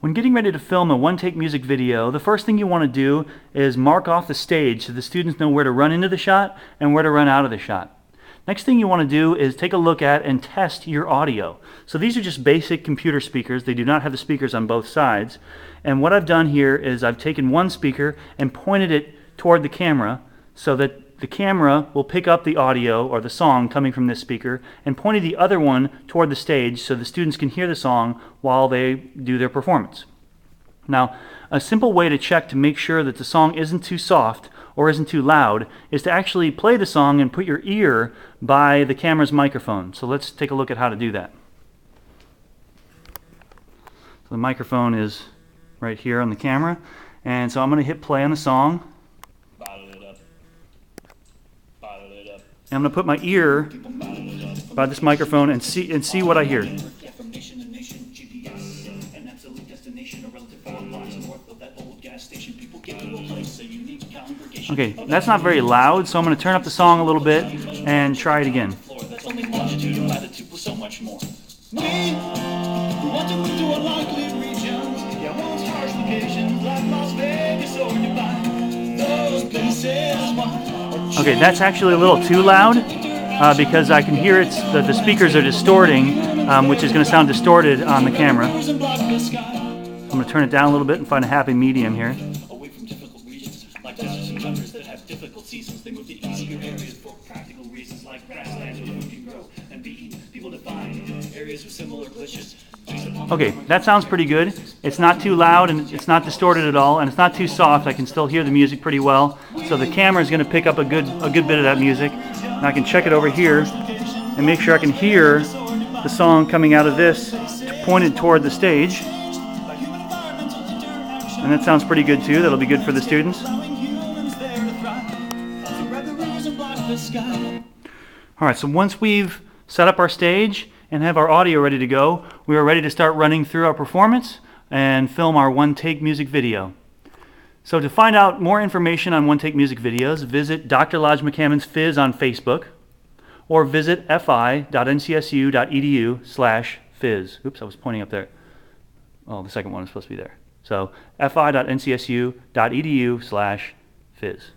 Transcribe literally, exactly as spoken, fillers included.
When getting ready to film a one-take music video, the first thing you want to do is mark off the stage so the students know where to run into the shot and where to run out of the shot. Next thing you want to do is take a look at and test your audio. So these are just basic computer speakers. They do not have the speakers on both sides. And what I've done here is I've taken one speaker and pointed it toward the camera so that the camera will pick up the audio or the song coming from this speaker, and pointed the other one toward the stage so the students can hear the song while they do their performance. Now, a simple way to check to make sure that the song isn't too soft or isn't too loud is to actually play the song and put your ear by the camera's microphone. So let's take a look at how to do that. So the microphone is right here on the camera, and so I'm going to hit play on the song. And I'm going to put my ear by this microphone and see and see what I hear. Okay, that's not very loud, so I'm going to turn up the song a little bit and try it again. Okay, that's actually a little too loud uh, because I can hear it's that the speakers are distorting, um, which is going to sound distorted on the camera. I'm going to turn it down a little bit and find a happy medium here. Okay, that sounds pretty good. It's not too loud and it's not distorted at all, and it's not too soft. I can still hear the music pretty well. So the camera is going to pick up a good a good bit of that music. And I can check it over here and make sure I can hear the song coming out of this pointed toward the stage. And that sounds pretty good too. That'll be good for the students. All right, so once we've set up our stage and have our audio ready to go, we are ready to start running through our performance and film our one-take music video. So to find out more information on one-take music videos, visit Doctor Lodge McCammon's Fizz on Facebook, or visit fi dot n c s u dot e d u slash fizz. Oops, I was pointing up there. Oh, the second one is supposed to be there. So fi dot n c s u dot e d u slash fizz.